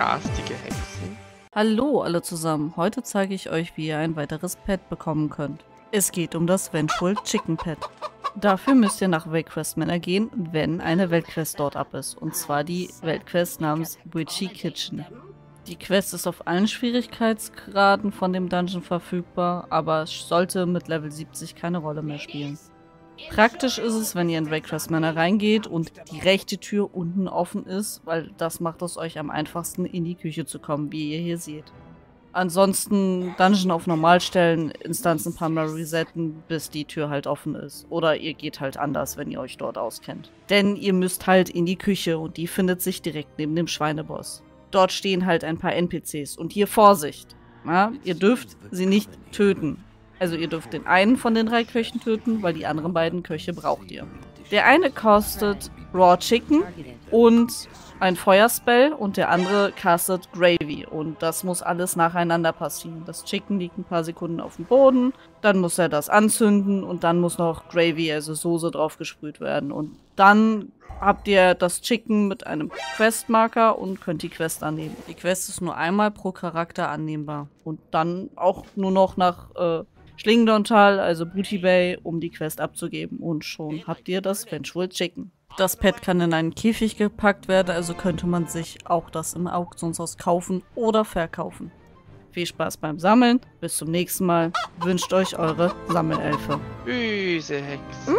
garstige Hexen. Hallo alle zusammen, heute zeige ich euch, wie ihr ein weiteres Pet bekommen könnt. Es geht um das Vengeful Chicken Pet. Dafür müsst ihr nach Waycrest Manor gehen, wenn eine Weltquest dort ab ist. Und zwar die Weltquest namens Witchy Kitchen. Die Quest ist auf allen Schwierigkeitsgraden von dem Dungeon verfügbar, aber sollte mit Level 70 keine Rolle mehr spielen. Praktisch ist es, wenn ihr in Waycrest Manor reingeht und die rechte Tür unten offen ist, weil das macht es euch am einfachsten, in die Küche zu kommen, wie ihr hier seht. Ansonsten Dungeon auf Normal stellen, Instanzen ein paar Mal resetten, bis die Tür halt offen ist. Oder ihr geht halt anders, wenn ihr euch dort auskennt. Denn ihr müsst halt in die Küche und die findet sich direkt neben dem Schweineboss. Dort stehen halt ein paar NPCs und hier Vorsicht, na, ihr dürft sie nicht töten. Also ihr dürft den einen von den 3 Köchen töten, weil die anderen beiden Köche braucht ihr. Der eine castet Raw Chicken und ein Feuerspell und der andere castet Gravy. Und das muss alles nacheinander passieren. Das Chicken liegt ein paar Sekunden auf dem Boden, dann muss er das anzünden und dann muss noch Gravy, also Soße, drauf gesprüht werden. Und dann habt ihr das Chicken mit einem Questmarker und könnt die Quest annehmen. Die Quest ist nur einmal pro Charakter annehmbar. Und dann auch nur noch nach Schlingendorntal, also Booty Bay, um die Quest abzugeben. Und schon habt ihr das Vengeful Chicken. Das Pet kann in einen Käfig gepackt werden, also könnte man sich auch das im Auktionshaus kaufen oder verkaufen. Viel Spaß beim Sammeln, bis zum nächsten Mal. Wünscht euch eure Sammelelfe. Böse Hex.